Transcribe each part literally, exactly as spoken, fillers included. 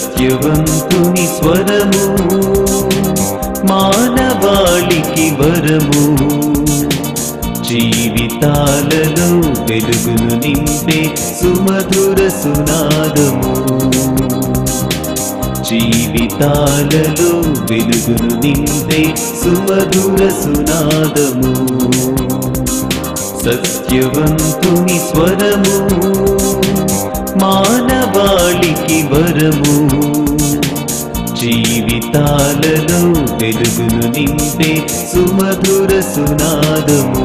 సత్యవంతుని స్వరము మానవాళికి వరము జీవితాలలో వెలుగును నింపే సుమధుర సునాదము జీవితాలలో వెలుగును నింపే సుమధుర సునాదము సత్యవంతుని స్వరము మానవాళికి వరము జీవితాలలో వెలుగును నింపే సుమధుర సునాదము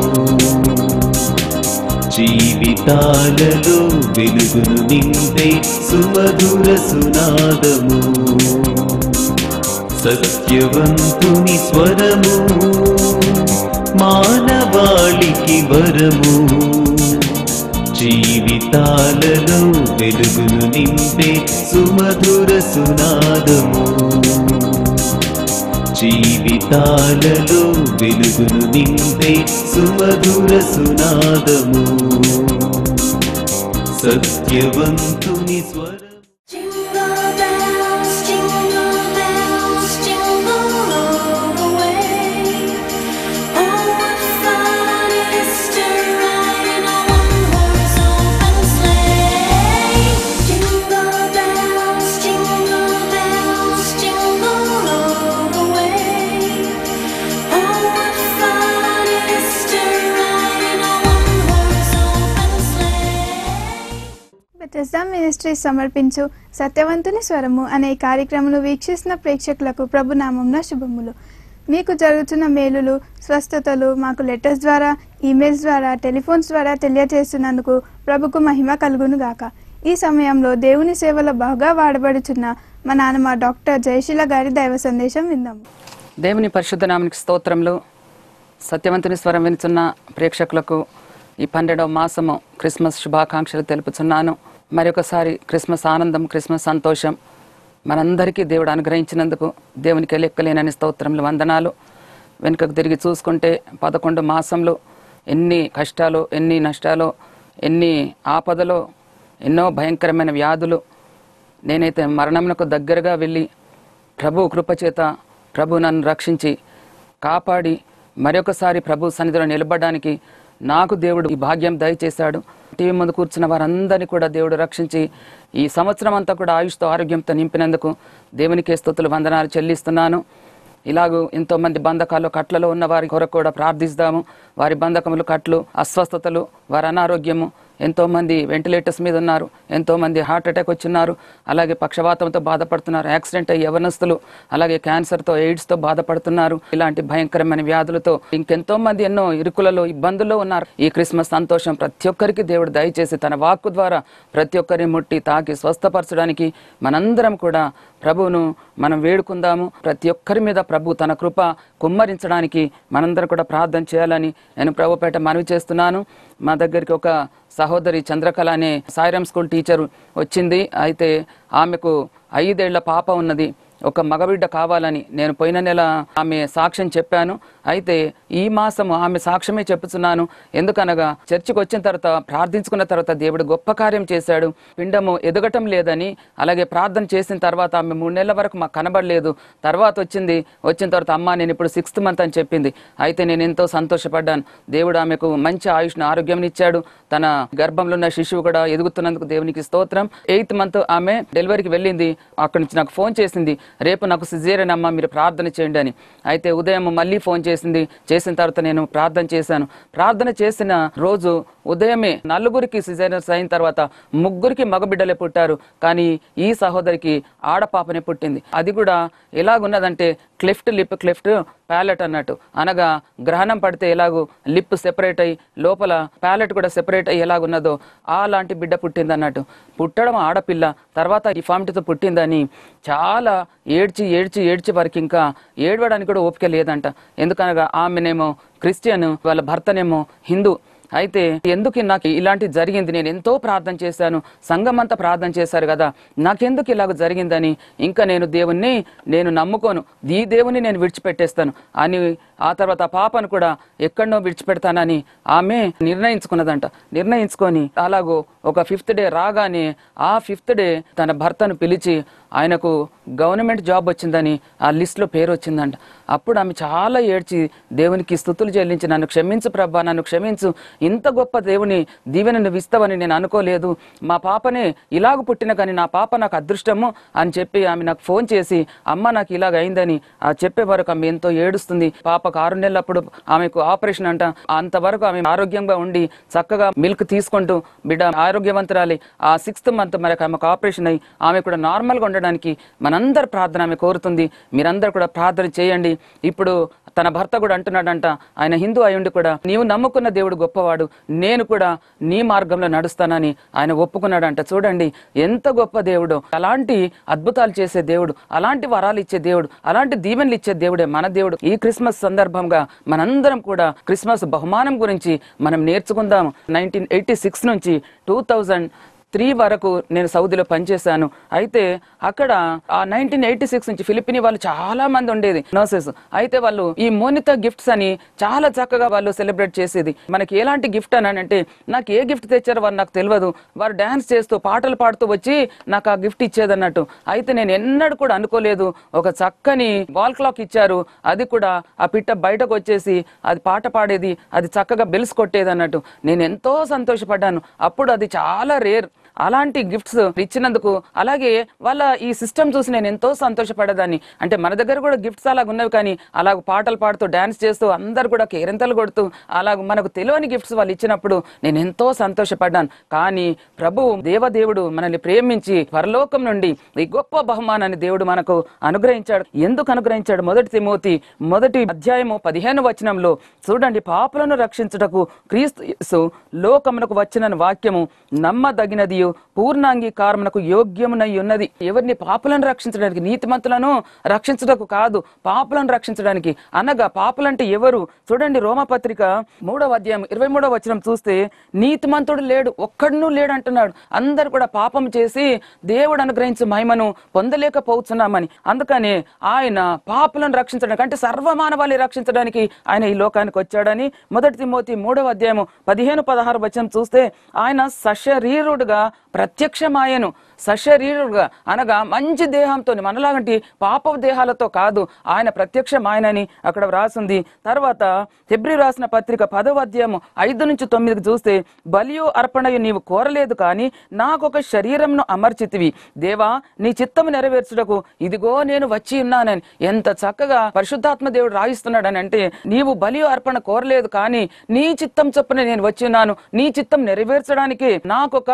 జీవితాలలో వెలుగును నింపే సుమధుర సునాదము సత్యవంతుని స్వరము మానవాళికి వరము జీవితాలలో వెలుగును నింపే సుమధుర సునాదము జీవితాలలో వెలుగును నింపే సుమధుర సునాదము సత్యవంతుని స్వరము. ప్రజా మినిస్ట్రీ సమర్పించు సత్యవంతుని స్వరము అనే కార్యక్రమను వీక్షిస్తున్న ప్రేక్షకులకు ప్రభునామమున శుభములు. మీకు జరుగుతున్న మేలులు స్వస్థతలు మాకు లెటర్స్ ద్వారా, ఈమెయిల్స్ ద్వారా, టెలిఫోన్స్ ద్వారా తెలియజేస్తున్నందుకు ప్రభుకు మహిమ కలుగునుగాక. ఈ సమయంలో దేవుని సేవలో బాగా వాడబడుచున్న మా నాన్నమ్మ డాక్టర్ జయశీల గారి దైవ సందేశం విందాము. దేవుని పరిశుద్ధ నామానికి స్తోత్రములు. సత్యవంతుని స్వరం వినుచున్న ప్రేక్షకులకు ఈ పన్నెండవ మాసము క్రిస్మస్ శుభాకాంక్షలు తెలుపుచున్నాను. మరొకసారి క్రిస్మస్ ఆనందం, క్రిస్మస్ సంతోషం మనందరికీ దేవుడు అనుగ్రహించినందుకు దేవునికి లెక్కలేనని స్తోత్రములు, వందనాలు. వెనుకకు తిరిగి చూసుకుంటే పదకొండు మాసంలో ఎన్ని కష్టాలు, ఎన్ని నష్టాలు, ఎన్ని ఆపదలు, ఎన్నో భయంకరమైన వ్యాధులు, నేనైతే మరణమునకు దగ్గరగా వెళ్ళి ప్రభు కృపచేత ప్రభు నన్ను రక్షించి కాపాడి మరొకసారి ప్రభు సన్నిధిలో నిలబడడానికి నాకు దేవుడు ఈ భాగ్యం దయచేశాడు. టీవీ ముందు కూర్చున్న వారందరినీ కూడా దేవుడు రక్షించి ఈ సంవత్సరం అంతా కూడా ఆయుష్తో ఆరోగ్యంతో నింపినందుకు దేవునికి స్తుతులు వందనాలు చెల్లిస్తున్నాను. ఇలాగూ ఎంతోమంది బంధకాల్లో కట్లలో ఉన్న వారి కొరకు కూడా ప్రార్థిస్తాము. వారి బంధకములు, కట్లు, అస్వస్థతలు, వారి అనారోగ్యము, ఎంతోమంది వెంటిలేటర్స్ మీద ఉన్నారు, ఎంతోమంది హార్ట్ అటాక్ వచ్చిన్నారు, అలాగే పక్షవాతంతో బాధపడుతున్నారు, యాక్సిడెంట్ అయ్యి యవనస్తులు, అలాగే క్యాన్సర్తో, ఎయిడ్స్తో బాధపడుతున్నారు. ఇలాంటి భయంకరమైన వ్యాధులతో ఇంకెంతో మంది ఎన్నో ఇరుకులలో, ఇబ్బందుల్లో ఉన్నారు. ఈ క్రిస్మస్ సంతోషం ప్రతి ఒక్కరికి దేవుడు దయచేసి తన వాక్కు ద్వారా ప్రతి ఒక్కరిని ముట్టి తాకి స్వస్థపరచడానికి మనందరం కూడా ప్రభువును మనం వేడుకుందాము. ప్రతి ఒక్కరి మీద ప్రభు తన కృప కుమ్మరించడానికి మనందరం కూడా ప్రార్థన చేయాలని నేను ప్రభుపేట మనవి చేస్తున్నాను. మా దగ్గరికి ఒక సహోదరి చంద్రకళ అనే సాయిరామ్ స్కూల్ టీచరు వచ్చింది. అయితే ఆమెకు ఐదేళ్ల పాప ఉన్నది, ఒక మగబిడ్డ కావాలని నేను పోయిన నెల ఆమె సాక్ష్యం చెప్పాను. అయితే ఈ మాసము ఆమె సాక్ష్యమే చెప్పుతున్నాను. ఎందుకనగా చర్చికి వచ్చిన తర్వాత, ప్రార్థించుకున్న తర్వాత దేవుడు గొప్ప కార్యం చేశాడు. పిండము ఎదగటం లేదని, అలాగే ప్రార్థన చేసిన తర్వాత ఆమె మూడు నెలల వరకు మాకు కనబడలేదు. తర్వాత వచ్చింది, వచ్చిన తర్వాత అమ్మ నేను ఇప్పుడు సిక్స్త్ మంత్ అని చెప్పింది. అయితే నేను ఎంతో సంతోషపడ్డాను. దేవుడు ఆమెకు మంచి ఆయుష్ను, ఆరోగ్యం ఇచ్చాడు. తన గర్భంలో ఉన్న శిశువు కూడా ఎదుగుతున్నందుకు దేవునికి స్తోత్రం. ఎయిత్ మంత్ ఆమె డెలివరీకి వెళ్ళింది. అక్కడి నుంచి నాకు ఫోన్ చేసింది, రేపు నాకు సిజేరియన్ అమ్మ, మీరు ప్రార్థన చేయండి అని. అయితే ఉదయం మళ్ళీ ఫోన్ చేసింది. చేసిన తర్వాత నేను ప్రార్థన చేశాను. ప్రార్థన చేసిన రోజు ఉదయమే నలుగురికి సిజేరియన్స్ అయిన తర్వాత ముగ్గురికి మగబిడ్డలే పుట్టారు. కానీ ఈ సహోదరికి ఆడపాపనే పుట్టింది. అది కూడా ఎలాగున్నదంటే క్లెఫ్ట్ లిప్, క్లెఫ్ట్ ప్యాలెట్ అన్నట్టు. అనగా గ్రహణం పడితే ఎలాగూ లిప్ సెపరేట్ అయ్యి లోపల ప్యాలెట్ కూడా సెపరేట్ అయ్యి ఎలాగున్నదో అలాంటి బిడ్డ పుట్టింది అన్నట్టు. పుట్టడం ఆడపిల్ల, తర్వాత ఈ ఫామిటీతో పుట్టిందని చాలా ఏడ్చి ఏడ్చి ఏడ్చి వారికి ఇంకా ఏడవడానికి కూడా ఓపిక లేదంట. ఎందుకనగా ఆమెనేమో క్రిస్టియన్, వాళ్ళ భర్తనేమో హిందూ. అయితే ఎందుకు నాకు ఇలాంటి జరిగింది, నేను ఎంతో ప్రార్థన చేశాను, సంఘం అంతా ప్రార్థన చేశారు కదా, నాకెందుకు ఇలాగ జరిగిందని, ఇంకా నేను దేవుణ్ణి నేను నమ్ముకోను, ఈ దేవుని నేను విడిచిపెట్టేస్తాను అని ఆ తర్వాత పాపను కూడా ఎక్కడనో విడిచిపెడతానని ఆమె నిర్ణయించుకున్నదంట. నిర్ణయించుకొని అలాగో ఒక ఫిఫ్త్ డే రాగానే ఆ ఫిఫ్త్ డే తన భర్తను పిలిచి ఆయనకు గవర్నమెంట్ జాబ్ వచ్చిందని ఆ లిస్ట్లో పేరు వచ్చిందంట. అప్పుడు ఆమె చాలా ఏడ్చి దేవునికి స్తుతులు చెల్లించి, నన్ను క్షమించు ప్రభా, నన్ను క్షమించు, ఇంత గొప్ప దేవుని దీవెనను ఇస్తావని నేను అనుకోలేదు, మా పాపనే ఇలాగ పుట్టిన కానీ నా పాప నాకు అదృష్టము అని చెప్పి ఆమె నాకు ఫోన్ చేసి అమ్మ నాకు ఇలాగ అయిందని ఆ చెప్పే వరకు ఆమె ఎంతో ఏడుస్తుంది. పాపకు ఆరు నెలలప్పుడు ఆమెకు ఆపరేషన్ అంట. అంతవరకు ఆమె ఆరోగ్యంగా ఉండి చక్కగా మిల్క్ తీసుకుంటూ బిడ్డ ఆరోగ్యవంతురాలి. ఆ సిక్స్త్ మంత్ మరి ఆమెకు ఆపరేషన్ అయ్యి ఆమె కూడా నార్మల్గా ఉండడానికి మనందరి ప్రార్థన ఆమె కోరుతుంది. మీరందరూ కూడా ప్రార్థన చేయండి. ఇప్పుడు తన భర్త కూడా అంటున్నాడంట, ఆయన హిందూ అయ్యుండి కూడా, నీవు నమ్ముకున్న దేవుడు గొప్పవాడు, నేను కూడా నీ మార్గంలో నడుస్తానని ఆయన ఒప్పుకున్నాడంట. చూడండి ఎంత గొప్ప దేవుడు, అలాంటి అద్భుతాలు చేసే దేవుడు, అలాంటి వరాలు ఇచ్చే దేవుడు, అలాంటి దీవెనలు ఇచ్చే దేవుడే మన దేవుడు. ఈ క్రిస్మస్ సందర్భంగా మనందరం కూడా క్రిస్మస్ బహుమానం గురించి మనం నేర్చుకుందాం. నైన్టీన్ ఎయిటీ సిక్స్ నుంచి టూ థౌజండ్ త్రీ వరకు నేను సౌదీలో పనిచేశాను. అయితే అక్కడ ఆ నైన్టీన్ ఎయిటీ సిక్స్ నుంచి ఫిలిపినీ వాళ్ళు చాలా మంది ఉండేది నర్సెస్. అయితే వాళ్ళు ఈ మోనితా గిఫ్ట్స్ అని చాలా చక్కగా వాళ్ళు సెలబ్రేట్ చేసేది. మనకి ఎలాంటి గిఫ్ట్ అని అంటే, నాకు ఏ గిఫ్ట్ తెచ్చారో వారు నాకు తెలియదు, వారు డ్యాన్స్ చేస్తూ పాటలు పాడుతూ వచ్చి నాకు ఆ గిఫ్ట్ ఇచ్చేది అన్నట్టు. అయితే నేను ఎన్నడూ కూడా అనుకోలేదు. ఒక చక్కని వాల్ క్లాక్ ఇచ్చారు, అది కూడా ఆ పిట్ట బయటకు వచ్చేసి అది పాట పాడేది, అది చక్కగా బెల్స్ కొట్టేది అన్నట్టు. నేను ఎంతో సంతోషపడ్డాను. అప్పుడు అది చాలా రేర్ అలాంటి గిఫ్ట్స్ ఇచ్చినందుకు. అలాగే వాళ్ళ ఈ సిస్టమ్ చూసి నేను ఎంతో సంతోషపడేదాన్ని. అంటే మన దగ్గర కూడా గిఫ్ట్స్ అలాగ ఉన్నవి, కానీ అలాగ పాటలు పాడుతూ డ్యాన్స్ చేస్తూ అందరు కూడా కేరింతలు కొడుతూ అలాగ మనకు తెలియని గిఫ్ట్స్ వాళ్ళు ఇచ్చినప్పుడు నేను ఎంతో సంతోషపడ్డాను. కానీ ప్రభువు దేవదేవుడు మనల్ని ప్రేమించి పరలోకం నుండి ఈ గొప్ప బహుమానాన్ని దేవుడు మనకు అనుగ్రహించాడు. ఎందుకు అనుగ్రహించాడు? మొదటి తిమోతి మొదటి అధ్యాయము పదిహేను వచనంలో చూడండి, పాపులను రక్షించుటకు క్రీస్తు లోకమునకు వచ్చిన వాక్యము నమ్మదగినది, పూర్ణాంగీకారమునకు యోగ్యమునై ఉన్నది. ఎవరిని? పాపులను రక్షించడానికి, నీతిమంతులను రక్షించటకు కాదు, పాపులను రక్షించడానికి. అనగా పాపులంటే ఎవరు? చూడండి రోమపత్రిక మూడవ అధ్యాయం ఇరవై మూడవ వచనం చూస్తే, నీతిమంతుడు లేడు, ఒక్కడనూ లేడు అంటున్నాడు. అందరు కూడా పాపం చేసి దేవుడు అనుగ్రహించి మహిమను పొందలేకపోతున్నామని. అందుకనే ఆయన పాపులను రక్షించడానికి, అంటే సర్వమానవాళి రక్షించడానికి ఆయన ఈ లోకానికి వచ్చాడని మొదటి తిమోతి మూడవ అధ్యాయము పదిహేను పదహారు వచనం చూస్తే, ఆయన సశరీరుడుగా ప్రత్యక్షమాయను. సశరీరుడుగా అనగా మంచి దేహంతో, మనలాగంటి పాప దేహాలతో కాదు ఆయన ప్రత్యక్షమాయనని అక్కడ వ్రాసింది. తర్వాత హెబ్రీ రాసిన పత్రిక పదవ అధ్యాయం ఐదు నుంచి తొమ్మిదికి చూస్తే, బలియు అర్పణయు నీవు కోరలేదు, కానీ నాకొక శరీరంను అమర్చితివి, దేవా నీ చిత్తము నెరవేర్చుటకు ఇదిగో నేను వచ్చి ఉన్నానని. ఎంత చక్కగా పరిశుద్ధాత్మ దేవుడు రాయిస్తున్నాడని అంటే, నీవు బలియు అర్పణ కోరలేదు, కానీ నీ చిత్తం చొప్పున నేను వచ్చి ఉన్నాను, నీ చిత్తం నెరవేర్చడానికి నాకొక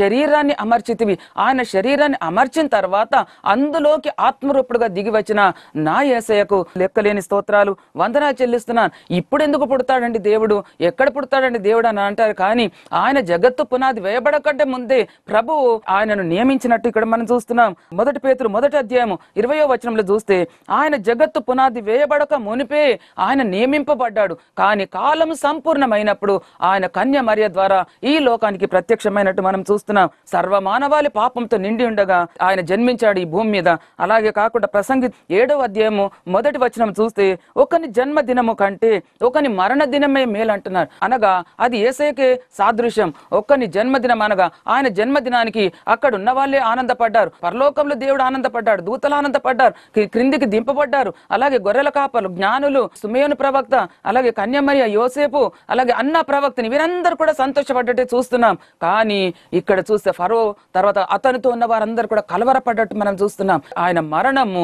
శరీరాన్ని అమర్చితివి. ఆయన శరీరాన్ని అమర్చిన తర్వాత అందులోకి ఆత్మరూపుడుగా దిగి వచ్చిన నా యేసయ్యకు లెక్కలేని స్తోత్రాలు వందనా చెల్లిస్తున్నాను. ఇప్పుడు ఎందుకు పుడతాడండి దేవుడు, ఎక్కడ పుడతాడండి దేవుడు అని అంటారు, కానీ ఆయన జగత్తు పునాది వేయబడకంటే ముందే ప్రభువు ఆయనను నియమించినట్టు ఇక్కడ మనం చూస్తున్నాం. మొదటి పేతురు మొదటి అధ్యాయము ఇరవయో వచనంలో చూస్తే, ఆయన జగత్తు పునాది వేయబడక మునిపే ఆయన నియమింపబడ్డాడు, కానీ కాలం సంపూర్ణమైనప్పుడు ఆయన కన్య మరియ ద్వారా ఈ లోకానికి ప్రత్యక్షమైనట్టు మనం చూస్తున్నాం. సర్వమానవాళి పాపంతో నిండి ఉండగా ఆయన జన్మించాడు ఈ భూమి మీద. అలాగే కాకుండా ప్రసంగి ఏడవ అధ్యాయము మొదటి వచనం చూస్తే, ఒకని జన్మదినము కంటే ఒకని మరణ దినమే మేలు అంటున్నారు. అనగా అది యేసయ్యకే సాదృశ్యం. ఒకని జన్మదినం అనగా ఆయన జన్మదినానికి అక్కడ ఉన్న వాళ్ళే ఆనందపడ్డారు. పరలోకంలో దేవుడు ఆనందపడ్డాడు, దూతలు ఆనందపడ్డారు, క్రిందికి దింపబడ్డారు. అలాగే గొర్రెల కాపలు, జ్ఞానులు, సుమేయను ప్రవక్త, అలాగే కన్యమరియ, యోసేపు, అలాగే అన్న ప్రవక్తని, వీరందరూ కూడా సంతోషపడ్డట్టే చూస్తున్నాం. కానీ ఇక్కడ చూస్తే ఫరో, తర్వాత అతనితో ఉన్న వారందరూ కూడా కలవరపడ్డట్టు మనం చూస్తున్నాం. ఆయన మరణము,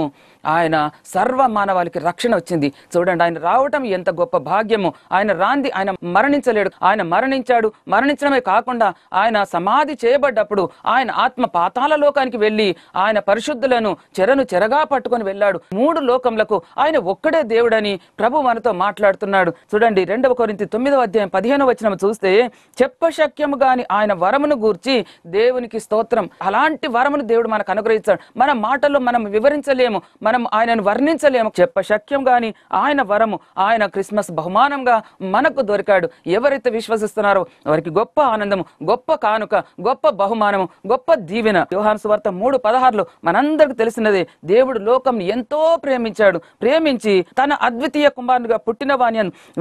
ఆయన సర్వ మానవాళికి రక్షణ వచ్చింది. చూడండి ఆయన రావటం ఎంత గొప్ప భాగ్యము. ఆయన రాంది, ఆయన మరణించలేడు, ఆయన మరణించాడు. మరణించడమే కాకుండా ఆయన సమాధి చేయబడ్డప్పుడు ఆయన ఆత్మ పాతాల లోకానికి వెళ్ళి ఆయన పరిశుద్ధులను చెరను చెరగా పట్టుకొని వెళ్ళాడు. మూడు లోకములకు ఆయన ఒక్కడే దేవుడని ప్రభు మనతో మాట్లాడుతున్నాడు. చూడండి రెండవ కొరింథీ తొమ్మిదవ అధ్యాయం పదిహేనవ వచనం చూస్తే, చెప్పశక్యము గాని ఆయన వరమును గూర్చి దేవునికి స్తోత్రం. అలాంటి వరమును దేవుడు మనకు అనుగ్రహించాడు. మన మాటల్లో మనం వివరించలేము, మనం ఆయనను వర్ణించలేము. చెప్పశక్యం గాని ఆయన వరము, ఆయన క్రిస్మస్ బహుమానంగా మనకు దొరికాడు. ఎవరైతే విశ్వసిస్తున్నారో వారికి గొప్ప ఆనందము, గొప్ప కానుక, గొప్ప బహుమానము, గొప్ప దీవెన. యోహాను సువార్త మూడు పదహారులో మనందరికి తెలిసినదే, దేవుడు లోకం ఎంతో ప్రేమించాడు. ప్రేమించి తన అద్వితీయ కుమారునిగా పుట్టిన వాని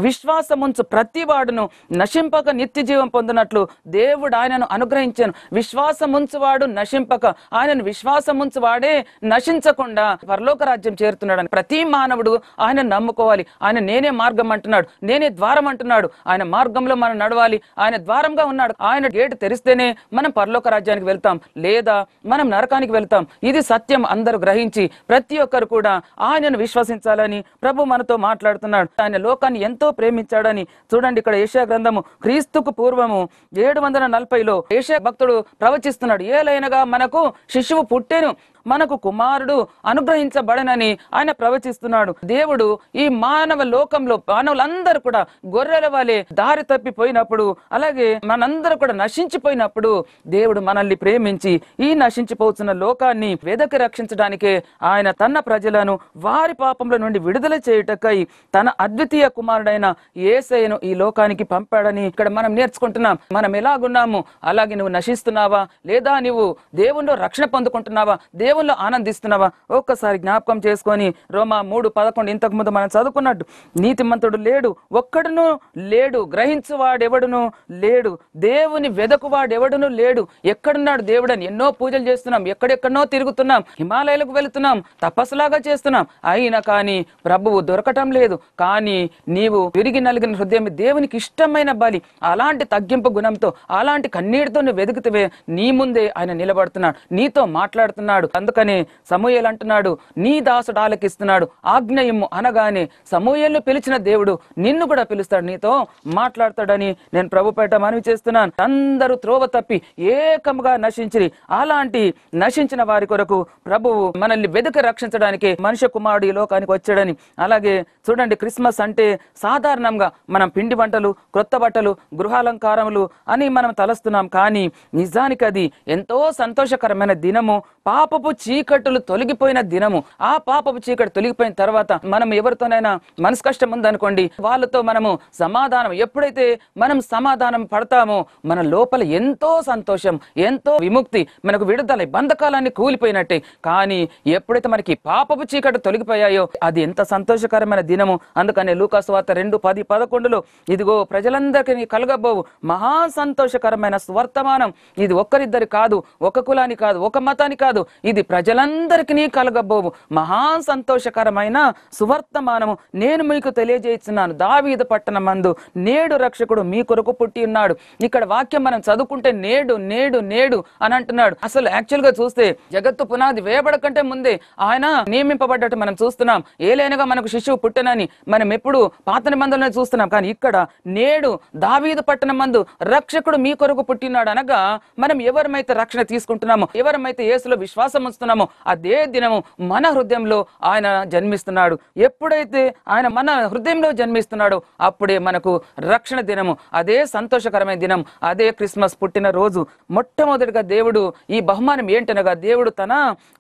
విశ్వాసముంచు ప్రతి వాడును నశింపక నిత్య జీవం పొందినట్లు దేవుడు ఆయనను అనుగ్రహించాను. విశ్వాసముంచువాడు నశింపక, ఆయనను విశ్వాసముంచువాడే నశించకుండా పరలోక రాజ్యం చేరుతున్నాడని ప్రతి మానవుడు ఆయన నమ్ముకోవాలి. ఆయన నేనే మార్గం అంటున్నాడు, నేనే ద్వారం అంటున్నాడు. ఆయన మార్గంలో మనం నడవాలి. ఆయన ద్వారంగా ఉన్నాడు. ఆయన గేటు తెరిస్తేనే మనం పరలోక రాజ్యానికి వెళ్తాం, లేదా మనం నరకానికి వెళ్తాం. ఇది సత్యం అందరూ గ్రహించి ప్రతి ఒక్కరు కూడా ఆయనను విశ్వసించాలని ప్రభు మనతో మాట్లాడుతున్నాడు. ఆయన లోకాన్ని ఎంతో ప్రేమించాడని చూడండి. ఇక్కడ యేషయా గ్రంథము క్రీస్తుకు పూర్వము ఏడు వందల నలభైలో యేషయా భక్తుడు ప్రవచిస్తున్నాడు. ఏలైనగా మనకు శిశువు పుట్టెను, మనకు కుమారుడు అనుగ్రహించబడనని ఆయన ప్రవచిస్తున్నాడు. దేవుడు ఈ మానవ లోకంలో మానవులందరూ కూడా గొర్రెల వలె దారి తప్పిపోయినప్పుడు, అలాగే మనందరూ కూడా నశించిపోయినప్పుడు దేవుడు మనల్ని ప్రేమించి ఈ నశించిపోతున్న లోకాన్ని వెదకి రక్షించడానికే ఆయన తన ప్రజలను వారి పాపముల నుండి విడుదల చేయుటకై తన అద్వితీయ కుమారుడైన యేసయ్యను ఈ లోకానికి పంపాడని ఇక్కడ మనం నేర్చుకుంటున్నాం. మనం ఎలాగున్నాము అలాగే నువ్వు నశిస్తున్నావా, లేదా నువ్వు దేవుణ్ణి రక్షణ పొందుకుంటున్నావా, దేవుల్లో ఆనందిస్తున్నావా? ఒక్కసారి జ్ఞాపకం చేసుకొని రోమా మూడు పదకొండు ఇంతకు ముందు మనం చదువుకున్నట్టు నీతిమంతుడు లేడు, ఒక్కడును లేడు. గ్రహించువాడెవడును లేడు, దేవుని వెదకువాడెవడును లేడు. ఎక్కడున్నాడు దేవుడు అని ఎన్నో పూజలు చేస్తున్నాం, ఎక్కడెక్కడో తిరుగుతున్నాం, హిమాలయాలకు వెళుతున్నాం, తపస్సులాగా చేస్తున్నాం, అయినా కానీ ప్రభువు దొరకటం లేదు. కానీ నీవు విరిగి నలిగిన హృదయం, దేవునికి ఇష్టమైన బలి, అలాంటి తగ్గింపు గుణంతో, అలాంటి కన్నీటితో నువ్వు వెతుకుతవే, నీ ముందే ఆయన నిలబడుతున్నాడు, నీతో మాట్లాడుతున్నాడు. అందుకనే సమూయేలు అంటున్నాడు, నీ దాసుడు ఆలకిస్తున్నాడు, ఆజ్ఞయము అనగానే సమూయేలును పిలిచిన దేవుడు నిన్ను కూడా పిలుస్తాడు, నీతో మాట్లాడతాడని నేను ప్రభుపేట మనవి చేస్తున్నాను. అందరూ త్రోవ తప్పి ఏకముగా నశించి, అలాంటి నశించిన వారి కొరకు ప్రభువు మనల్ని వెదక రక్షించడానికి మనిషి కుమారుడు ఈ లోకానికి వచ్చాడని. అలాగే చూడండి, క్రిస్మస్ అంటే సాధారణంగా మనం పిండి వంటలు, క్రొత్త బట్టలు, గృహాలంకారములు అని మనం తలస్తున్నాం. కానీ నిజానికి అది ఎంతో సంతోషకరమైన దినము, పాపపు చీకట్లు తొలగిపోయిన దినము. ఆ పాపపు చీకటి తొలగిపోయిన తర్వాత మనం ఎవరితోనైనా మనసు కష్టం ఉందనుకోండి, వాళ్ళతో మనము సమాధానం, ఎప్పుడైతే మనం సమాధానం పడతామో మన లోపల ఎంతో సంతోషం, ఎంతో విముక్తి, మనకు విడుదల, బంధకాలన్నీ కూలిపోయినట్టే. కానీ ఎప్పుడైతే మనకి పాపపు చీకటి తొలగిపోయాయో అది ఎంత సంతోషకరమైన దినము. అందుకనే లూకా సువార్త రెండు పది పదకొండులో ఇదిగో ప్రజలందరికీ కలగబోవు మహా సంతోషకరమైన సువర్తమానం, ఇది ఒక్కరిద్దరి కాదు, ఒక కులానికి కాదు, ఒక మతానికి కాదు, ఇది ప్రజలందరికీ కలగబోవు మహా సంతోషకరమైన సువర్తమానము నేను మీకు తెలియజేస్తున్నాను, దావీదు పట్టణమందు నేడు రక్షకుడు మీ కొరకు పుట్టి ఉన్నాడు. ఇక్కడ వాక్యం మనం చదువుకుంటే నేడు నేడు నేడు అని అంటున్నాడు. అసలు యాక్చువల్ గా చూస్తే జగత్తు పునాది వేయబడకంటే ముందే ఆయన నియమింపబడ్డట్టు మనం చూస్తున్నాం. ఏలైనగా మనకు శిశువు పుట్టనని మనం ఎప్పుడు పాత నిబంధనలను చూస్తున్నాం. కానీ ఇక్కడ నేడు దావీదు పట్టణం మందు రక్షకుడు మీ కొరకు పుట్టినాడు అనగా మనం ఎవరమైతే రక్షణ తీసుకుంటున్నామో, ఎవరమైతే యేసులో విశ్వాసం ఉంచుతున్నామో అదే దినము మన హృదయంలో ఆయన జన్మిస్తున్నాడు. ఎప్పుడైతే ఆయన మన హృదయంలో జన్మిస్తున్నాడో అప్పుడే మనకు రక్షణ దినము, అదే సంతోషకరమైన దినం, అదే క్రిస్మస్ పుట్టిన రోజు. మొట్టమొదటిగా దేవుడు ఈ బహుమానం ఏంటనగా దేవుడు తన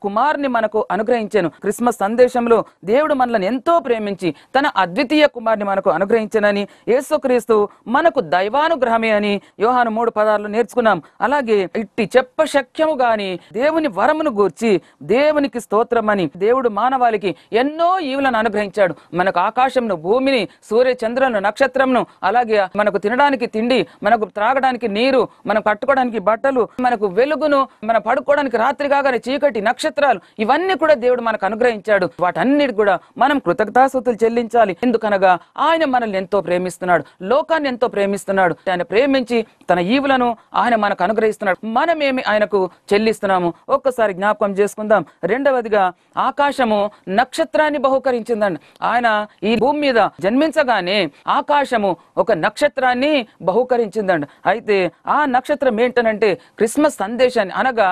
కుమారుని మనకు అనుగ్రహించాను. క్రిస్మస్ సందేశంలో దేవుడు మనల్ని ఎంతో ప్రేమించి తన అద్వితీయ కుమారుని మనకు అనుగ్రహించానని, యేసుక్రీస్తు మనకు దైవానుగ్రహమే అని యోహాను మూడు పదాలు నేర్చుకున్నాం. అలాగే ఇట్టి చెప్పశక్యము గాని దేవుని వరమును గూర్చి దేవునికి స్తోత్రం అని దేవుడు మానవాళికి ఎన్నో ఈవులను అనుగ్రహించాడు. మనకు ఆకాశంను, భూమిని, సూర్య చంద్రులను, నక్షత్రంను, అలాగే మనకు తినడానికి తిండి, మనకు త్రాగడానికి నీరు, మనం కట్టుకోవడానికి బట్టలు, మనకు వెలుగును, మనం పడుకోవడానికి రాత్రి కాగానే చీకటి, నక్షత్రాలు, ఇవన్నీ కూడా దేవుడు మనకు అనుగ్రహించాడు. వాటన్నిటి కూడా మనం కృతజ్ఞతాస్తుతులు చెల్లించాలి. ఎందుకనగా ఆయన మనల్ని ఎంతో ప్రేమిస్తున్నాడు, లోకాన్ని ఎంతో ప్రేమిస్తున్నాడు. ఆయన ప్రేమించి తన ఈవులను ఆయన మనకు అనుగ్రహిస్తున్నాడు. మనమేమి ఆయనకు చెల్లిస్తున్నాము? ఒక్కసారి ఒకసారి జ్ఞాపకం చేసుకుందాం. రెండవదిగా ఆకాశము నక్షత్రాన్ని బహుకరించిందండి. ఆయన ఈ భూమి మీద జన్మించగానే ఆకాశము ఒక నక్షత్రాన్ని బహుకరించిందండి. అయితే ఆ నక్షత్రం ఏంటనంటే క్రిస్మస్ సందేశాన్ని, అనగా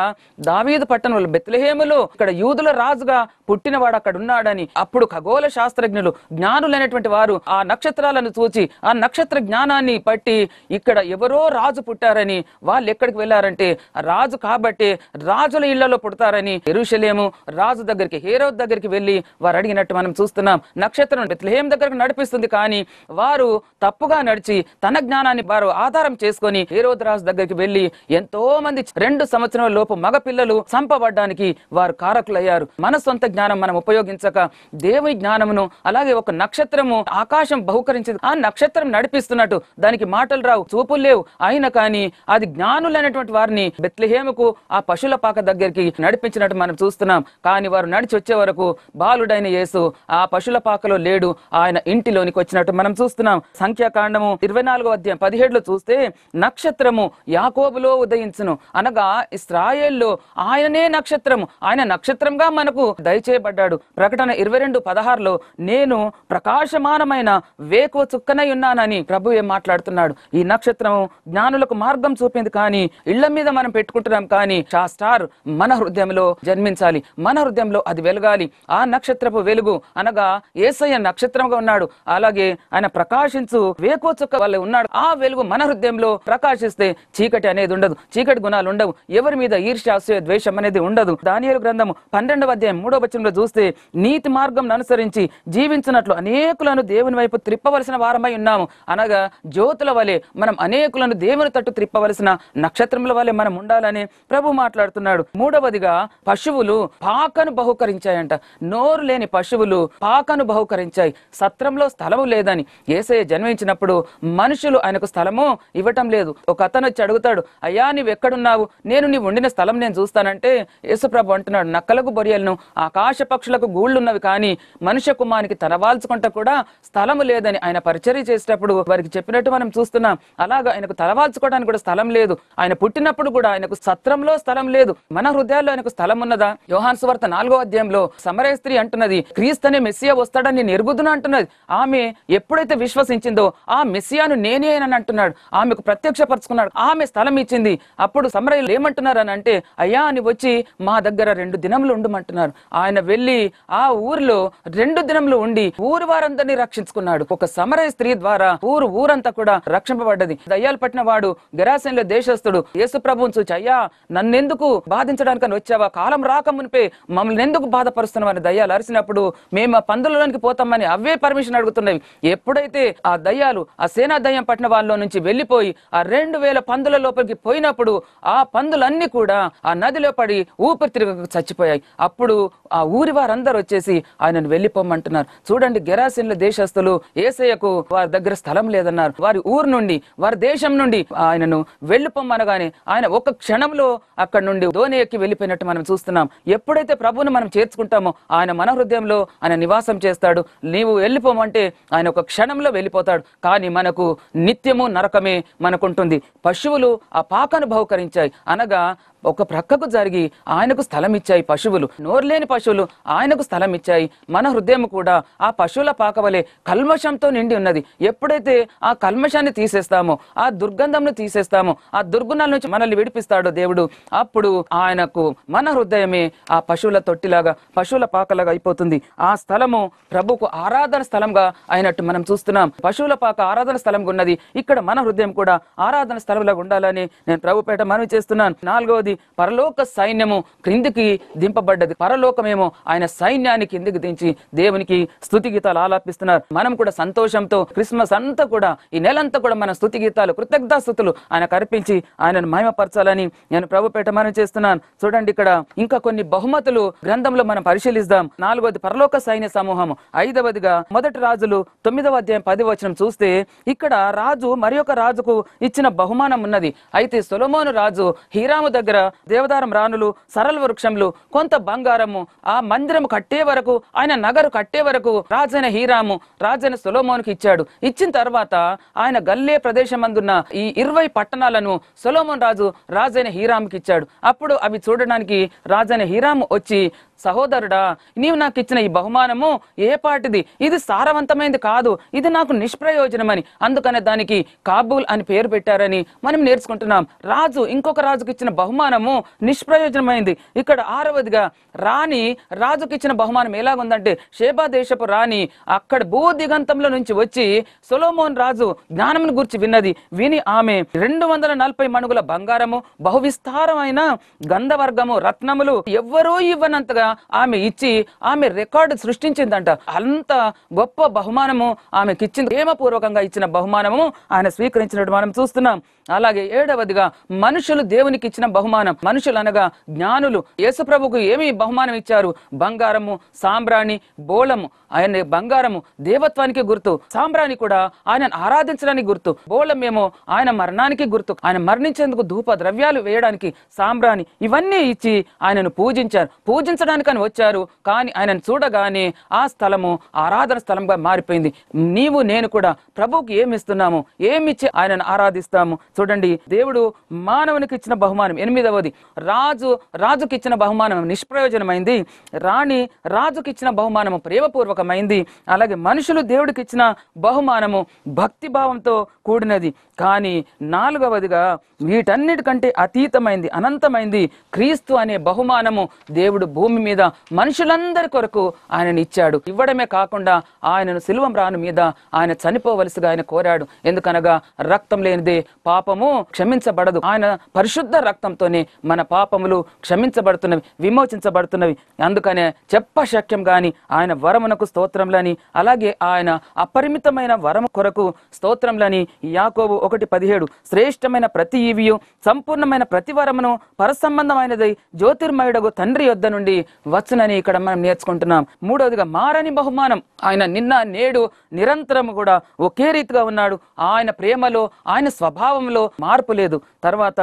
దావీదు పట్టణంలో బెత్లెహేములో ఇక్కడ యూదుల రాజుగా పుట్టినవాడు అక్కడ ఉన్నాడని అప్పుడు ఖగోళ శాస్త్రజ్ఞులు జ్ఞానులైనటువంటి వారు ఆ నక్షత్రాలను చూచి ఆ నక్షత్ర జ్ఞానాన్ని పట్టి ఇక్కడ ఎవరో రాజు పుట్టారని వాళ్ళు ఎక్కడికి వెళ్ళారంటే రాజు కాబట్టి రాజుల ఇళ్లలో పుడతారని యెరూషలేము రాజు దగ్గరికి హేరోదు దగ్గరికి వెళ్ళి వారు అడిగినట్టు మనం చూస్తున్నాం. నక్షత్రం బెత్లెహేము దగ్గరకు నడిపిస్తుంది కానీ వారు తప్పుగా నడిచి తన జ్ఞానాన్ని వారు ఆధారం చేసుకొని హేరోదు రాజు దగ్గరికి వెళ్ళి ఎంతో మంది రెండు సంవత్సరాల లోపు మగ పిల్లలు చంపబడ్డానికి వారు కారకులయ్యారు. మన సొంత జ్ఞానం మనం ఉపయోగించక దేవుని జ్ఞానమును, అలాగే ఒక నక్షత్రము ఆకాశం బహుకరించింది, ఆ నక్షత్రం నడిపిస్తున్నట్టు దానికి మాటలు రావు, చూపులు లేవు, అయినా కానీ అది జ్ఞానులైనటువంటి వారిని బెత్లెహేముకు ఆ పశుల పాక దగ్గరికి నడిపించినట్టు మనం చూస్తున్నాం. కానీ వారు నడిచి వచ్చే వరకు బాలుడైన యేసు ఆ పశుల పాకలో లేడు, ఆయన ఇంటిలోనికి వచ్చినట్టు మనం చూస్తున్నాం. సంఖ్యాకాండము ఇరవై నాలుగో అధ్యాయం పదిహేడులో చూస్తే నక్షత్రము యాకోబులో ఉదయించును, అనగా ఇస్రాయేల్లో ఆయననే నక్షత్రము, ఆయన నక్షత్రంగా మనకు దయచేయబడ్డాడు. ప్రకటన ఇరవై రెండు పదహారులో నేను ప్రకాశమానమైన వేకువ చుక్కనై ఉన్నానని ప్రభువే మాట్లాడుతున్నాడు. ఈ నక్షత్రము జ్ఞానులకు మార్గం చూపింది కానీ ఇళ్ల మీద మనం పెట్టుకుంటున్నాం, కానీ ఆ స్టార్ మన హృదయంలో జన్మించాలి, మన హృదయంలో అది వెలగాలి. ఆ నక్షత్రపు వెలుగు అనగా యేసయ్య నక్షత్రంగా ఉన్నాడు, అలాగే ఆయన ప్రకాశించు వేకువ చుక్క వల్ల ఉన్నాడు. ఆ వెలుగు మన హృదయంలో ప్రకాశిస్తే చీకటి అనేది ఉండదు, చీకటి గుణాలు ఉండవు, ఎవరి మీద ఈర్ష్య అసూయ ద్వేషం అనేది ఉండదు. దానియేలు గ్రంథము పన్నెండవ అధ్యాయం మూడవ వచనంలో చూస్తే నీతి మార్గం అనుసరించి జీవించినట్లు అనేకులను దేవుని వైపు త్రిప్పవలసిన వారమై ఉన్నాము, అనగా జ్యోతుల వలె మనం అనేకులను దేవుని తట్టు త్రిప్పవలసిన నక్షత్రముల వలె మనం ఉండాలని ప్రభు మాట్లాడుతున్నాడు. మూడవదిగా పశువులు పాకను బహుకరించాయంట. నోరు లేని పశువులు పాకను బహుకరించాయి. సత్రంలో స్థలము లేదని యేసయ్య జన్మించినప్పుడు మనుషులు ఆయనకు స్థలము ఇవ్వటం లేదు. ఒక అతను వచ్చి అడుగుతాడు, అయ్యా నీవు ఎక్కడున్నావు, నేను నీవు ఉండిన స్థలం నేను చూస్తానంటే యేసు ప్రభు అంటున్నాడు, నక్కలకు బొరియలను ఆకాశ పక్షులకు గూళ్ళున్నవి కానీ మనుష్య కుమానికి తలవాల్చుకుంటా కూడా స్థలము లేదని ఆయన పరిచర్య చేసేటప్పుడు వారికి చెప్పినట్టు మనం చూస్తున్నాం. అలాగా ఆయనకు తలవాల్చుకోవడానికి కూడా స్థలం లేదు. ఆయన పుట్టినప్పుడు కూడా ఆయనకు సత్రంలో స్థలం లేదు. మన హృదయాల్లో ఆయనకు స్థలం ఉన్నదా? యోహాను సువార్త నాలుగో అధ్యాయంలో సమరయ స్త్రీ అంటున్నది, క్రీస్తునే మెస్సియా వస్తాడని నేను ఎరుగుదును అంటున్నది. ఆమె ఎప్పుడైతే విశ్వసించిందో ఆ మెస్సియాను నేనే అని అంటున్నాడు, ఆమెకు ప్రత్యక్షపరచుకున్నాడు, ఆమె స్థలం ఇచ్చింది. అప్పుడు సమరయులు ఏమంటున్నారు అని అంటే, అయ్యా అని వచ్చి మా దగ్గర రెండు దినములు ఉండమంటున్నారు. ఆయన వెళ్ళి ఆ ఊరిలో రెండు దినములు ఉండి ఊరు వారందరినీ రక్షించుకున్నాడు. ఒక సమరయ స్త్రీ ద్వారా ఊరు ఊరంతా కూడా రక్షింపబడ్డది. దయ్యాలు పట్టిన వాడు గెరాసేనులో దేశస్థుడు యేసు ప్రభువును చూచి, అయ్యా నన్నెందుకు బాధించడానికని వచ్చావా, కాలం రాక మునిపే మమ్మల్ని ఎందుకు బాధపరుస్తున్నామని దయ్యాలు అరిసినప్పుడు మేము ఆ పందులలోనికి పోతామని అవే పర్మిషన్ అడుగుతున్నాయి. ఎప్పుడైతే ఆ దయ్యాలు ఆ సేనా దయ్యం పట్టిన వాళ్ళ నుంచి వెళ్లిపోయి ఆ రెండు వేల పందుల లోపలికి పోయినప్పుడు ఆ పందులన్నీ కూడా ఆ నదిలో పడి ఊపిరితిత్తులకు చచ్చిపోయాయి. అప్పుడు ఆ ఊరి వారందరూ వచ్చేసి ఆయనను వెళ్ళిపోమంటున్నారు. చూడండి, గెరాసేనుల దేశస్థులు యేసయ్యకు వారి దగ్గర స్థలం లేదన్నారు. వారి ఊరు నుండి వారి దేశం నుండి ఆయనను వెళ్ళిపోమ్మనగానే ఆయన ఒక క్షణంలో అక్కడ నుండి దోణి ఎక్కి వెళ్ళిపోయినట్టు మనం చూస్తున్నాం. ఎప్పుడైతే ప్రభువును మనం చేర్చుకుంటామో ఆయన మన హృదయంలో ఆయన నివాసం చేస్తాడు. నీవు వెళ్ళిపోమంటే ఆయన ఒక క్షణంలో వెళ్ళిపోతాడు, కానీ మనకు నిత్యము నరకమే మనకుంటుంది. పశువులు ఆ పాకను బహుకరించాయి, అనగా ఒక ప్రక్కకు జరిగి ఆయనకు స్థలం ఇచ్చాయి. పశువులు నోర్లేని పశువులు ఆయనకు స్థలం ఇచ్చాయి. మన హృదయం కూడా ఆ పశువుల పాక వలె కల్మషంతో నిండి ఉన్నది. ఎప్పుడైతే ఆ కల్మషాన్ని తీసేస్తామో, ఆ దుర్గంధంను తీసేస్తామో, ఆ దుర్గుణాల నుంచి మనల్ని విడిపిస్తాడో దేవుడు, అప్పుడు ఆయనకు మన హృదయమే ఆ పశువుల తొట్టిలాగా పశువుల పాకలాగా అయిపోతుంది. ఆ స్థలము ప్రభుకు ఆరాధన స్థలంగా అయినట్టు మనం చూస్తున్నాం. పశువుల పాక ఆరాధన స్థలంగా ఉన్నది, ఇక్కడ మన హృదయం కూడా ఆరాధన స్థలంలాగా ఉండాలని నేను ప్రభుపేట మనవి చేస్తున్నాను. నాలుగవది, పరలోక సైన్యము క్రిందికి దింపబడ్డది. పరలోకమేమో ఆయన సైన్యాన్ని కిందికి దించి దేవునికి స్తుతి గీతాలు ఆలాపిస్తున్నారు. మనం కూడా సంతోషంతో క్రిస్మస్ అంతా కూడా ఈ నెలంతా కూడా మన స్తుతి గీతాలు కృతజ్ఞతాస్తుతులు ఆయనకు అర్పించి ఆయనను మహిమపరచాలని నేను ప్రభుపేట మనం చేస్తున్నాను. చూడండి, ఇక్కడ ఇంకా కొన్ని బహుమతులు గ్రంథంలో మనం పరిశీలిస్తాం. నాలుగవది పరలోక సైన్య సమూహము. ఐదవదిగా మొదటి రాజులు తొమ్మిదవ అధ్యాయం పది వచనం చూస్తే ఇక్కడ రాజు మరి రాజుకు ఇచ్చిన బహుమానం ఉన్నది. అయితే సొలొమోను రాజు హీరాము దగ్గర దేవదారం రాణులు సరళ వృక్షంలో కొంత బంగారము ఆ మందిరము కట్టే వరకు ఆయన నగరు కట్టే వరకు రాజైన హీరాము రాజైన సొలొమోనుకి ఇచ్చాడు. ఇచ్చిన తర్వాత ఆయన గల్లే ప్రదేశమందున్న ఈ ఇరవై పట్టణాలను సొలొమోను రాజు రాజైన హీరాముకి ఇచ్చాడు. అప్పుడు అవి చూడడానికి రాజైన హీరాము వచ్చి సహోదరుడా నీవు నాకు ఇచ్చిన ఈ బహుమానము ఏ పాటిది, ఇది సారవంతమైనది కాదు, ఇది నాకు నిష్ప్రయోజనమని అందుకనే దానికి కాబూల్ అని పేరు పెట్టారని మనం నేర్చుకుంటున్నాం. రాజు ఇంకొక రాజుకి ఇచ్చిన బహుమానము నిష్ప్రయోజనమైంది. ఇక్కడ ఆరవదిగా రాణి రాజుకి ఇచ్చిన బహుమానం ఎలాగుందంటే షేబా దేశపు రాణి అక్కడ భూ దిగంతంలో నుంచి వచ్చి సొలొమోను రాజు జ్ఞానమును గురించి విన్నది. విని ఆమె రెండు వందల నలభై మణుగుల బంగారము బహువిస్తారమైన గంధవర్గము రత్నములు ఎవ్వరూ ఇవ్వనంతగా ఆమె ఇచ్చి ఆమె రికార్డు సృష్టించిందంట. అంత గొప్ప బహుమానము ఆమెకి ఇచ్చింది. ప్రేమపూర్వకంగా ఇచ్చిన బహుమానము ఆయన స్వీకరించినట్టు మనం చూస్తున్నాం. అలాగే ఏడవదిగా మనుషులు దేవునికి ఇచ్చిన బహుమానం. మనుషులు అనగా జ్ఞానులు యేసు ప్రభువుకు ఏమి బహుమానం ఇచ్చారు? బంగారము, సాంబ్రాణి, బోళము. ఆయన బంగారము దేవత్వానికి గుర్తు, సాంబ్రాణి కూడా ఆయన ఆరాధించడానికి గుర్తు, బోళమేమో ఆయన మరణానికి గుర్తు, ఆయన మరణించేందుకు ధూప ద్రవ్యాలు వేయడానికి, సాంబ్రాణి ఇవన్నీ ఇచ్చి ఆయనను పూజించారు. పూజించడానికని వచ్చారు కానీ ఆయనను చూడగానే ఆ స్థలము ఆరాధన స్థలంగా మారిపోయింది. నీవు నేను కూడా ప్రభువుకి ఏమిస్తున్నాము, ఏమిచ్చి ఆయనను ఆరాధిస్తాము? చూడండి, దేవుడు మానవునికి ఇచ్చిన బహుమానం. ఎనిమిదవది రాజు రాజుకి ఇచ్చిన బహుమానం నిష్ప్రయోజనమైంది, రాణి రాజుకి ఇచ్చిన బహుమానము ప్రేమపూర్వకమైంది, అలాగే మనుషులు దేవుడికి ఇచ్చిన బహుమానము భక్తిభావంతో కూడినది. కానీ నాలుగవదిగా వీటన్నిటికంటే అతీతమైంది, అనంతమైంది క్రీస్తు అనే బహుమానము దేవుడు భూమి మీద మనుషులందరి కొరకు ఆయనను ఇచ్చాడు. ఇవ్వడమే కాకుండా ఆయనను సిలువ రాను మీద ఆయన చనిపోవలసిగా ఆయన కోరాడు. ఎందుకనగా రక్తం లేనిదే పాపము క్షమించబడదు. ఆయన పరిశుద్ధ రక్తంతోనే మన పాపములు క్షమించబడుతున్నవి, విమోచించబడుతున్నవి. అందుకనే చెప్ప శక్యం గాని ఆయన వరమునకు స్తోత్రంలని, అలాగే ఆయన అపరిమితమైన వరము కొరకు స్తోత్రంలని యాకోబు ఒకటి పదిహేడు. శ్రేష్టమైన ప్రతి ఈవియు సంపూర్ణమైన ప్రతి వరమును పరసంబంధమైనది జ్యోతిర్మయుడగు తండ్రి యొద్ద నుండి వచ్చునని ఇక్కడ మనం నేర్చుకుంటున్నాం. మూడవదిగా మారని బహుమానం. ఆయన నిన్న నేడు నిరంతరము కూడా ఒకే రీతిగా ఉన్నాడు. ఆయన ప్రేమలో ఆయన స్వభావంలో మార్పు లేదు. తర్వాత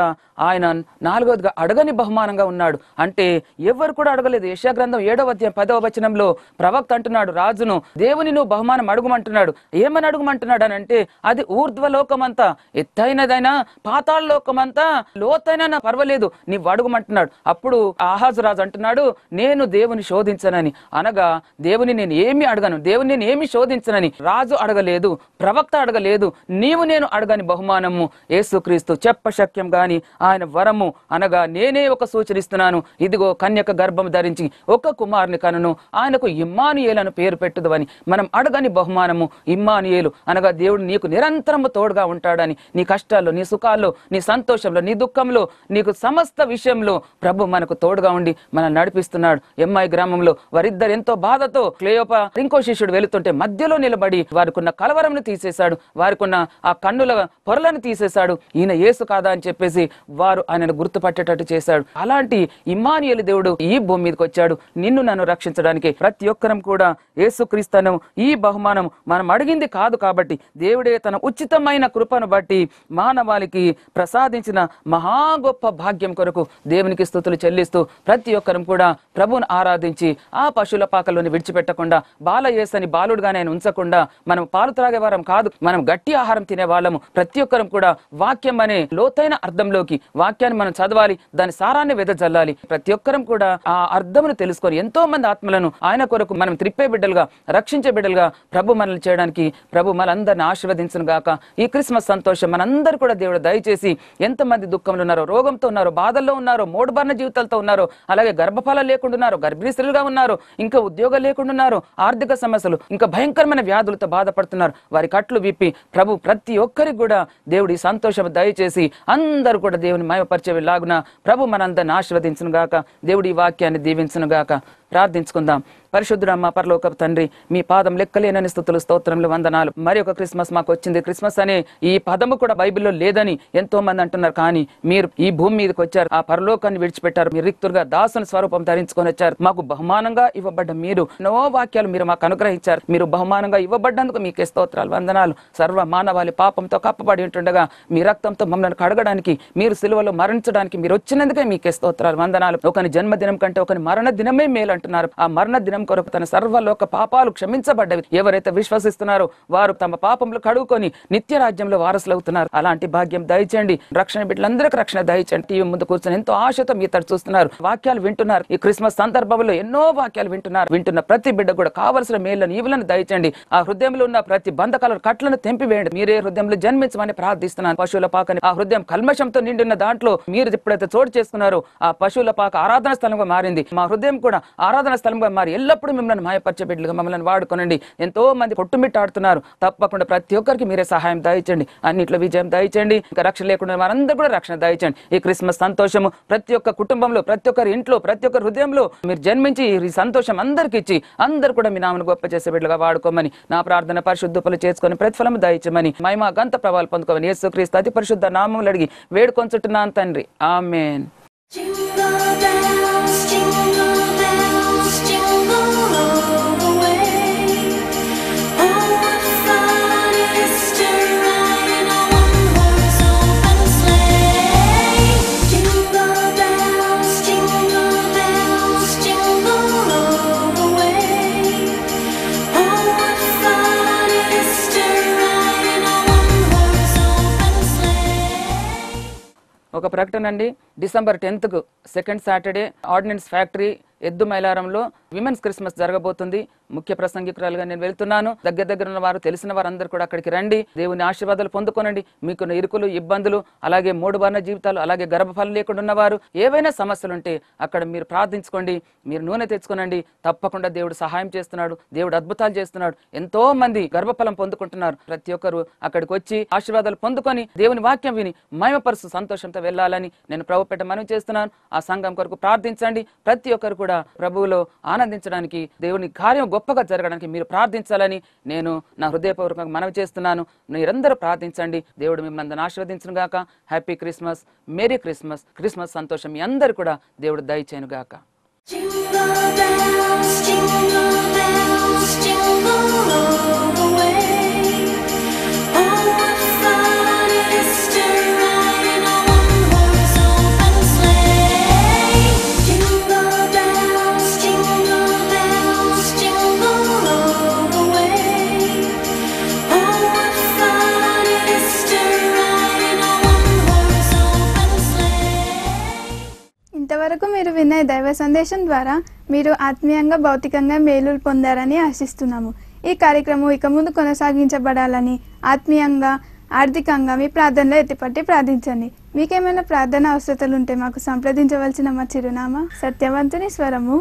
ఆయన నాలుగవదిగా అడగని బహుమానంగా ఉన్నాడు. అంటే ఎవరు కూడా అడగలేదు. యెషయా గ్రంథం ఏడవ అధ్యాయం పదవ వచనంలో ప్రవక్త అంటున్నాడు రాజును, దేవుని నువ్వు బహుమానం అడుగుమంటున్నాడు. ఏమని అడుగుమంటున్నాడు అని అంటే అది ఊర్ధ్వలోకమంతా ఎత్తైనదైనా పాతాళ లోకమంతా లోతైనా నా పర్వాలేదు నీవు అడుగుమంటున్నాడు. అప్పుడు ఆహాజు రాజు అంటున్నాడు నేను దేవుని శోధించనని, అనగా దేవుని నేను ఏమి అడగను, దేవుని నేను ఏమి శోధించనని. రాజు అడగలేదు, ప్రవక్త అడగలేదు, నీవు నేను అడగని బహుమానము యేసుక్రీస్తు. చెప్పశక్యం గాని ఆయన వరము అనగా నేనే ఒక సూచనిస్తున్నాను, ఇదిగో కన్యక గర్భం ధరించి ఒక కుమారుని కనును, ఆయనకు ఇమ్మానుయేలు అని పేరు పెట్టుదు అని. మనం అడగని బహుమానము ఇమ్మానుయేలు అనగా దేవుడు నీకు నిరంతరము తోడుగా ఉంటాడని. నీ కష్టాల్లో, నీ సుఖాల్లో, నీ సంతోషంలో, నీ దుఃఖంలో, నీకు సమస్త విషయంలో ప్రభు మనకు తోడుగా ఉండి మనం నడిపిస్తున్నాడు. ఎమ్మాయి గ్రామంలో వారిద్దరు ఎంతో బాధతో క్లేయోపా ఇంకో శిష్యుడు వెళుతుంటే మధ్యలో నిలబడి వారికున్న కలవరంను తీసేశాడు, వారికున్న ఆ కన్నుల పొరలను తీసేశాడు. ఈయన యేసు కాదా అని చెప్పేసి వారు ఆయనను గుర్తుపట్టేటట్టు చేశాడు. అలాంటి ఇమ్మానుయేలు దేవుడు ఈ భూమి మీదకి వచ్చాడు నిన్ను నన్ను రక్షించడానికి. ప్రతి ఒక్కరం కూడా యేసుక్రీస్తును ఈ బహుమానం మనం అడిగింది కాదు కాబట్టి దేవుడే తన ఉచితమైన కృపను బట్టి మానవాళికి ప్రసాదించిన మహా గొప్ప భాగ్యం కొరకు దేవునికి స్తుతులు చెల్లిస్తూ ప్రతి ఒక్కరం కూడా ప్రభువును ఆరాధించి ఆ పశువుల పాకలోని విడిచిపెట్టకుండా, బాల యేసని బాలుడుగానే ఆయన ఉంచకుండా, మనం పాలు త్రాగేవారం కాదు, మనం గట్టి ఆహారం తినే వాళ్ళము. ప్రతి ఒక్కరం కూడా వాక్యం అనే లోతైన అర్థంలోకి వాక్యాన్ని మనం చదవాలి, దాని సారాన్ని వెదజల్లాలి. ప్రతి ఒక్కరం కూడా ఆ అర్థమును తెలుసుకొని ఎంతో మంది ఆత్మలను ఆయన కొరకు మనం త్రిప్పే బిడ్డలుగా, రక్షించే బిడ్డలుగా ప్రభు మనల్ని చేయడానికి ప్రభు మనందరిని ఆశీర్వదించను గాక. ఈ క్రిస్మస్ సంతోషం మనందరూ కూడా దేవుడు దయచేసి, ఎంతమంది దుఃఖంలో ఉన్నారో, రోగంతో ఉన్నారో, బాధల్లో ఉన్నారో, మోడుబారిన జీవితాలతో ఉన్నారో, అలాగే గర్భఫలాలు లేకుండా ఉన్నారో, గర్భిణీ స్త్రీలుగా ఉన్నారో, ఇంకా ఉద్యోగాలు లేకుండా ఉన్నారో, ఆర్థిక సమస్యలు, ఇంకా భయంకరమైన వ్యాధులతో బాధపడుతున్నారు, వారి కట్లు విప్పి ప్రభు ప్రతి ఒక్కరికి కూడా దేవుడి సంతోషం దయచేసి అందరూ కూడా దేవుని మహిమపరిచేలాగున ప్రభు మనందరిని ఆశీర్వదించును గాక. దేవుడి వాక్యాన్ని దీవించును గాక. ప్రార్థించుకుందాం. పరిశుద్ధుడమ్మ పరలోకపు తండ్రి, మీ పాదం లెక్కలేనని స్తుతులు స్తోత్రములు వందనాలు. మరి ఒక క్రిస్మస్ మాకు వచ్చింది. క్రిస్మస్ అనే ఈ పదము కూడా బైబిల్లో లేదని ఎంతో మంది అంటున్నారు. కానీ మీరు ఈ భూమి మీదకి వచ్చారు, ఆ పరలోకాన్ని విడిచిపెట్టారు, మీరు రిక్తులుగా దాసుని స్వరూపం ధరించుకొని వచ్చారు. మాకు బహుమానంగా ఇవ్వబడ్డ మీరు నో వాక్యాలు మీరు మాకు అనుగ్రహించారు. మీరు బహుమానంగా ఇవ్వబడ్డందుకు మీకే స్తోత్రాలు వందనాలు. సర్వ మానవాళి పాపంతో కప్పబడి ఉంటుండగా మీ రక్తంతో మమ్మల్ని కడగడానికి, మీరు సిలువలో మరణించడానికి మీరు వచ్చినందుకే మీకే స్తోత్రాలు వందనాలు. ఒకని జన్మదినం కంటే ఒకని మరణ దినమే మేలు అంటున్నారు. ఆ మరణ దినం కొరకు తన సర్వలోక పాపాలు క్షమించబడ్డవి. ఎవరైతే విశ్వసిస్తున్నారో వారు తమ పాపములు కడుగుకొని నిత్య రాజ్యంలో వారసులవుతున్నారు. అలాంటి భాగ్యం దయచేయండి. రక్షణ బిడ్డలందరికీ రక్షణ దయచేయండి. టీవీ ముందు కూర్చొని ఎంతో ఆశతో మీ తరచు చూస్తున్నారు, వాక్యాలు వింటున్నారు. ఈ క్రిస్మస్ సందర్భంలో ఎన్నో వాక్యాలు వింటున్నారు. వింటున్న ప్రతి బిడ్డ కూడా కావలసిన మేళ్లను ఈవులను దయచేయండి. ఆ హృదయంలో ఉన్న ప్రతి బంధకాలను కట్లను తెంపివేయండి. మీరే హృదయంలో జన్మించమని ప్రార్థిస్తున్నాను. పశువుల పాకని ఆ హృదయం కల్మషంతో నిండిన దాంట్లో మీరు ఎప్పుడైతే చోటు చేసుకున్నారో ఆ పశువుల పాక ఆరాధన స్థలంగా మారింది. మా హృదయం కూడా ఆరాధన స్థలంగా మారి ఎల్లప్పుడూ మిమ్మల్ని మాయపరిచే బిడ్డలుగా మమ్మల్ని వాడుకోనండి. ఎంతో మంది కొట్టుమిట్టాడుతున్నారు. తప్పకుండా ప్రతి ఒక్కరికి మీరే సహాయం దయచండి. అన్నింటిలో విజయం దయచండి. ఇంకా రక్షణ లేకుండా వారందరూ కూడా రక్షణ దయచండి. ఈ క్రిస్మస్ సంతోషము ప్రతి ఒక్క కుటుంబంలో, ప్రతి ఒక్కరి ఇంట్లో, ప్రతి ఒక్కరి హృదయంలో మీరు జన్మించి ఈ సంతోషం అందరికి ఇచ్చి అందరు కూడా మీ నామను గొప్ప చేసే బిడ్డలుగా వాడుకోమని, నా ప్రార్థన పరిశుద్ధులు చేసుకుని ప్రతిఫలం దయచమని, మహిమ గంత ప్రభావాలు పొందుకోమని యేసుక్రీస్తు అతి పరిశుద్ధ నామములు అడిగి వేడుకొంచుతున్నాను తండ్రి. ఆమేన్. ఒక ప్రకటన అండి. డిసెంబర్ టెన్త్ కు సెకండ్ సాటర్డే ఆర్డినెన్స్ ఫ్యాక్టరీ ఎద్దు మైలారంలో విమెన్స్ క్రిస్మస్ జరగబోతుంది. ముఖ్య ప్రసంగికురాలుగా నేను వెళ్తున్నాను. దగ్గర దగ్గర ఉన్న వారు, తెలిసిన వారందరూ కూడా అక్కడికి రండి. దేవుని ఆశీర్వాదాలు పొందుకోనండి. మీకున్న ఇరుకులు, ఇబ్బందులు, అలాగే మూడు వర్ణ జీవితాలు, అలాగే గర్భఫలం లేకుండా ఉన్నవారు, ఏవైనా సమస్యలు ఉంటే అక్కడ మీరు ప్రార్థించుకోండి. మీరు నూనె తెచ్చుకోనండి. తప్పకుండా దేవుడు సహాయం చేస్తున్నాడు. దేవుడు అద్భుతాలు చేస్తున్నాడు. ఎంతో మంది గర్భఫలం పొందుకుంటున్నారు. ప్రతి ఒక్కరు అక్కడికి వచ్చి ఆశీర్వాదాలు పొందుకొని దేవుని వాక్యం విని మహిమపరుస్తూ సంతోషంతో వెళ్ళాలని నేను ప్రభుపేట మనవి చేస్తున్నాను. ఆ సంఘం కొరకు ప్రార్థించండి. ప్రతి ఒక్కరు కూడా ప్రభువులో ఆనందించడానికి, దేవుని కార్యం గొప్పగా జరగడానికి మీరు ప్రార్థించాలని నేను నా హృదయపూర్వకంగా మనవి చేస్తున్నాను. మీరందరూ ప్రార్థించండి. దేవుడు మిమ్మల్ని ఆశీర్వదించును గాక. Happy Christmas, merry Christmas. Christmas సంతోషం మీ అందరూ కూడా దేవుడు దయచేయను గాక. ఇంతవరకు మీరు విన్న దైవ సందేశం ద్వారా మీరు ఆత్మీయంగా, భౌతికంగా మేలు పొందారని ఆశిస్తున్నాము. ఈ కార్యక్రమం ఇక ముందు కొనసాగించబడాలని ఆత్మీయంగా, ఆర్థికంగా మీ ప్రార్థనలో ఎత్తిపట్టి ప్రార్థించండి. మీకేమైనా ప్రార్థన అవసరతలుంటే మాకు సంప్రదించవలసిన మా చిరునామా సత్యవంతుని స్వరము,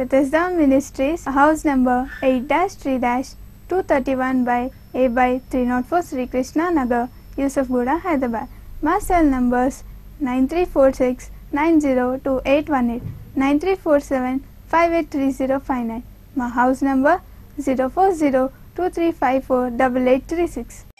Bethesda ministries, house number eight dash three dash two thirty one by A by three naught four Srikrishna Nagar, Yousufguda, Hyderabad. మా cell numbers nine three four six, మా house number zero four zero two three five four double eight three six.